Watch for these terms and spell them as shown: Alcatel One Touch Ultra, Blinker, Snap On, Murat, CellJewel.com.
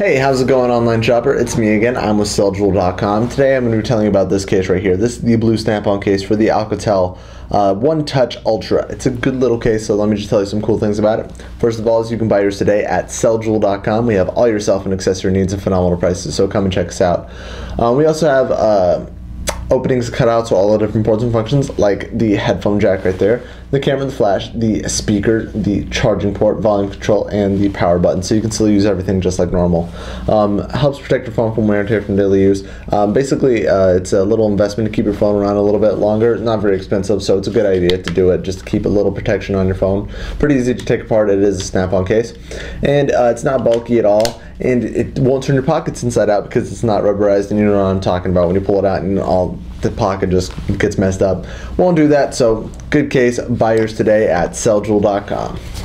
Hey, how's it going, online shopper? It's me again. I'm with CellJewel.com. Today I'm going to be telling you about this case right here. This is the blue snap-on case for the Alcatel One Touch Ultra. It's a good little case, so let me just tell you some cool things about it. First of all, is you can buy yours today at CellJewel.com. We have all your cell phone accessory needs at phenomenal prices, so come and check us out. We also have openings cut out, so all the different ports and functions, like the headphone jack right there, the camera, the flash, the speaker, the charging port, volume control, and the power button. So you can still use everything just like normal. Helps protect your phone from wear and tear from daily use. Basically, it's a little investment to keep your phone around a little bit longer. Not very expensive, so it's a good idea to do it just to keep a little protection on your phone. Pretty easy to take apart. It is a snap-on case, and it's not bulky at all. And it won't turn your pockets inside out because it's not rubberized, and you know what I'm talking about when you pull it out and all the pocket just gets messed up. Won't do that, so good case. Buy yours today at CellJewel.com.